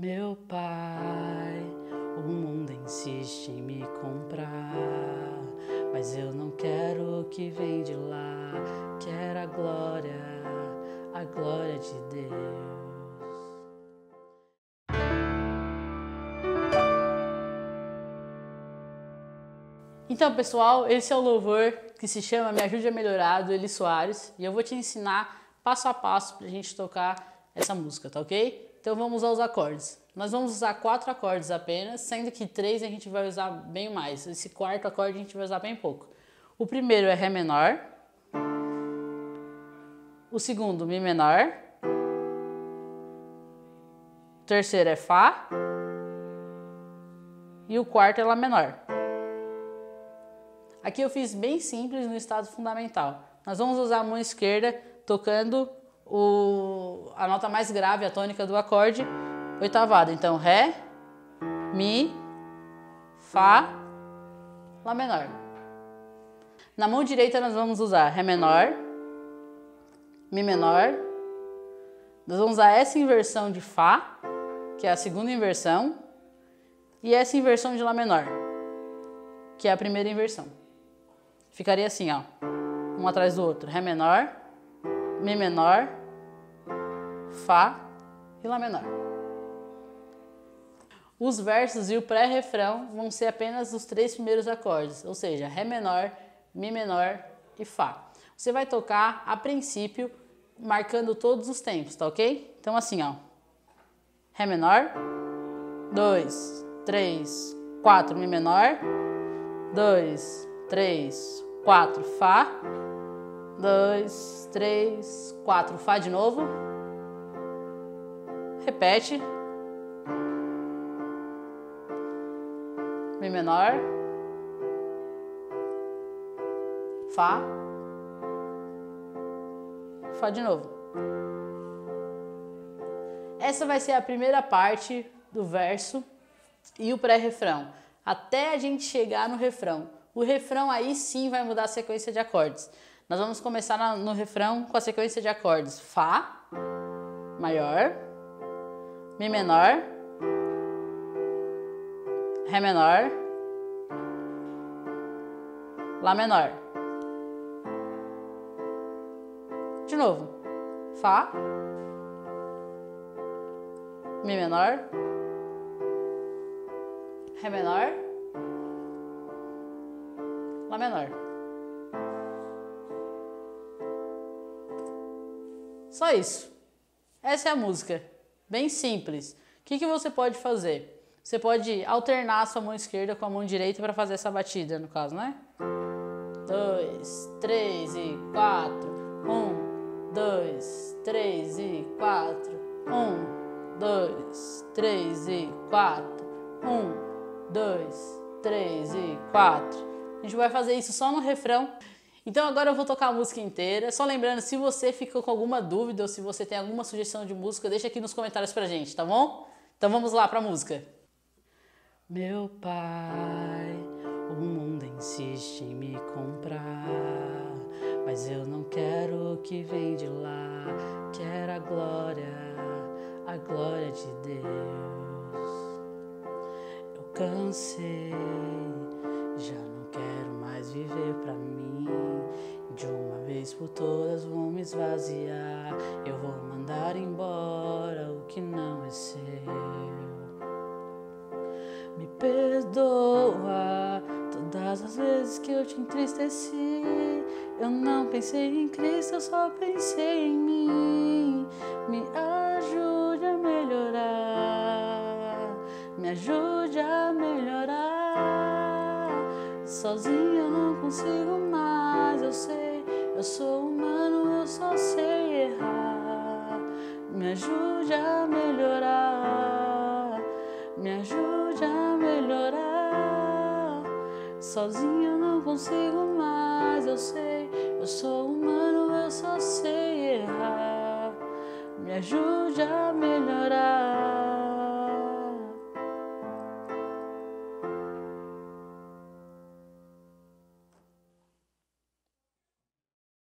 Meu pai, o mundo insiste em me comprar, mas eu não quero o que vem de lá, quero a glória de Deus. Então, pessoal, esse é o louvor que se chama Me Ajude a Melhorar, do Eli Soares. E eu vou te ensinar passo a passo pra gente tocar essa música, tá ok? Então vamos aos acordes. Nós vamos usar 4 acordes apenas, sendo que 3 a gente vai usar bem mais. Esse 4º acorde a gente vai usar bem pouco. O primeiro é Ré menor. O segundo, Mi menor. O terceiro é Fá. E o quarto é Lá menor. Aqui eu fiz bem simples no estado fundamental. Nós vamos usar a mão esquerda tocando a nota mais grave, a tônica do acorde, oitavado. Então Ré, Mi, Fá, Lá menor. Na mão direita nós vamos usar Ré menor, Mi menor. Nós vamos usar essa inversão de Fá, que é a segunda inversão, e essa inversão de Lá menor, que é a primeira inversão. Ficaria assim, ó, um atrás do outro. Ré menor, Mi menor, Fá e Lá menor. Os versos e o pré-refrão vão ser apenas os 3 primeiros acordes, ou seja, Ré menor, Mi menor e Fá. Você vai tocar, a princípio, marcando todos os tempos, tá ok? Então assim, ó. Ré menor, 2, 3, 4, Mi menor, 2, 3, 4, Fá, 2, 3, 4, Fá de novo, repete, Mi menor, Fá, Fá de novo. Essa vai ser a primeira parte do verso e o pré-refrão, até a gente chegar no refrão. O refrão aí sim vai mudar a sequência de acordes. Nós vamos começar no refrão com a sequência de acordes Fá maior, Mi menor, Ré menor, Lá menor. De novo, Fá, Mi menor, Ré menor, Lá menor. Só isso. Essa é a música. Bem simples. O que você pode fazer? Você pode alternar a sua mão esquerda com a mão direita para fazer essa batida, no caso, né? 2, 3 e 4. 1, 2, 3 e 4. 1, 2, 3 e 4. 1, 2, 3 e 4. A gente vai fazer isso só no refrão. Então agora eu vou tocar a música inteira. Só lembrando, se você ficou com alguma dúvida ou se você tem alguma sugestão de música, deixa aqui nos comentários pra gente, tá bom? Então vamos lá pra música. Meu pai, o mundo insiste em me comprar, mas eu não quero o que vem de lá, quero a glória de Deus. Eu cansei, já não quero mais viver pra mim. De uma vez por todas vou me esvaziar. Eu vou mandar embora o que não é seu. Me perdoa todas as vezes que eu te entristeci. Eu não pensei em Cristo, eu só pensei em mim. Me ajude a melhorar. Me ajude a melhorar. Sozinho eu não consigo mais, eu sei, eu sou humano, eu só sei errar. Me ajude a melhorar, me ajude a melhorar. Sozinho eu não consigo mais, eu sei, eu sou humano, eu só sei errar. Me ajude a melhorar.